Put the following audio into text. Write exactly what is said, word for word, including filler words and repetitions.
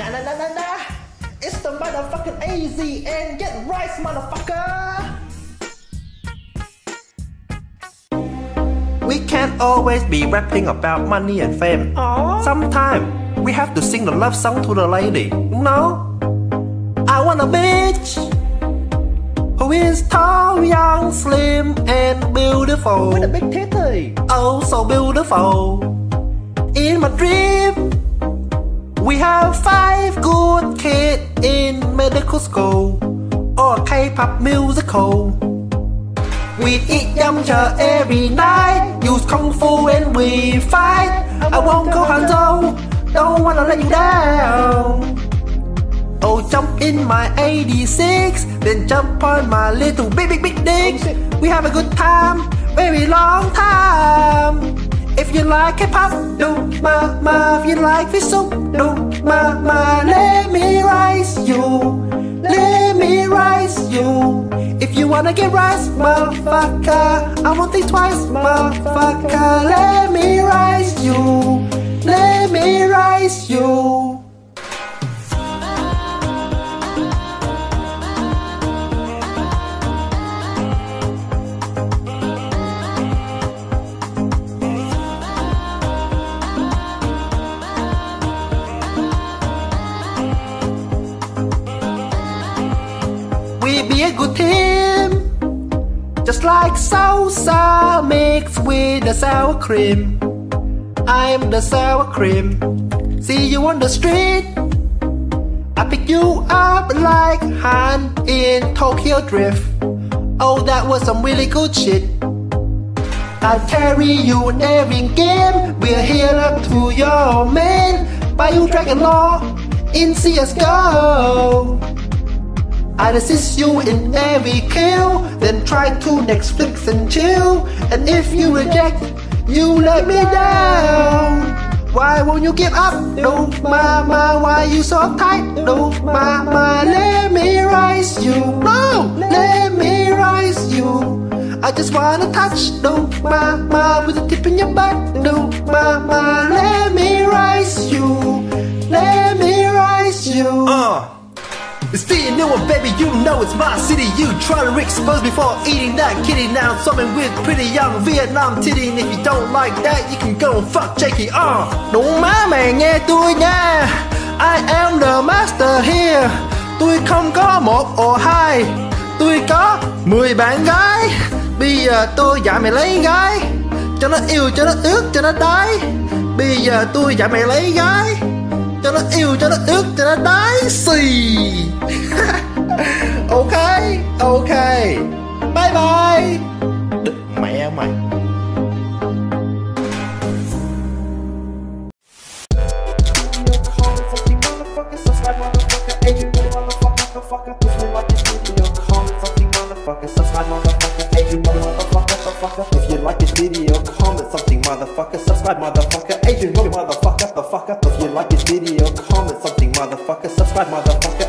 Na na na na na! It's the motherfucking A Z and get rice, motherfucker! We can't always be rapping about money and fame. Aww. Sometimes we have to sing the love song to the lady, you know? I want a bitch who is tall, young, slim, and beautiful. With a big titty. Oh, so beautiful. In my dream, we have five good kids in medical school or a K-pop musical. We eat yamcha every night, use kung fu and we fight. I won't go Hanzo, don't wanna let you down. Oh, jump in my eighty-six, then jump on my little big big big dick. We have a good time, very long time. If you like K-pop, do ma ma. If you like fish soup, do ma ma. Let me rice you, let me rice you. If you wanna get rice, motherfucker, I won't think twice, motherfucker. Let me rice you, let me rice you. Be a good team, just like salsa mixed with the sour cream. I'm the sour cream. See you on the street, I pick you up like Han in Tokyo Drift. Oh, that was some really good shit. I'll carry you in every game, we'll heal up to your man. Buy you Dragon Law in C S G O. I'd assist you in every kill, then try to Netflix and chill. And if you reject, you let me down. Why won't you give up? No, mama, why you so uptight? No, mama, let me rise you. No, let me rise you. I just wanna touch, no, mama, with a tip in your butt. No, mama, let me rise you. Let me rise you. Uh. It's the new one, baby, you know it's my city. You try to expose before eating that kitty. Now something with pretty young Vietnam titty. And if you don't like that, you can go and fuck Jakey. uh. Đúng má mày nghe tôi nha, I am the master here. Tôi không có một ổ hai, tôi có mười bạn gái. Bây giờ tôi dạy mày lấy gái, cho nó yêu, cho nó ước, cho nó đái. Bây giờ tôi dạy mày lấy gái, cho nó yêu, cho nó ước, cho nó đái xì. Ok, ok, bye bye. Đứt mẹ mày. If you like this video, comment something, motherfucker. Subscribe, motherfucker. Agent, motherfucker, the fuck up. If you like this video, comment something, motherfucker. Subscribe, motherfucker.